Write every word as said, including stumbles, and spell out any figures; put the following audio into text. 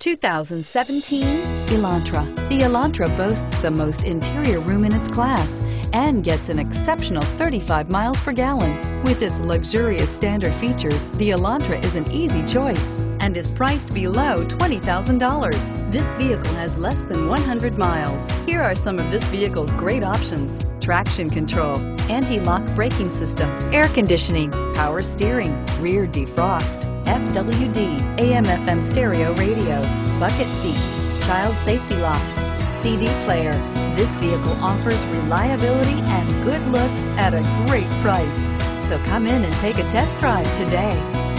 two thousand seventeen Elantra. The Elantra boasts the most interior room in its class and gets an exceptional thirty-five miles per gallon. With its luxurious standard features, the Elantra is an easy choice and is priced below twenty thousand dollars. This vehicle has less than one hundred miles. Here are some of this vehicle's great options: traction control, anti-lock braking system, air conditioning, power steering, rear defrost, F W D, A M F M stereo radio, bucket seats, child safety locks, C D player. This vehicle offers reliability and good looks at a great price. So come in and take a test drive today.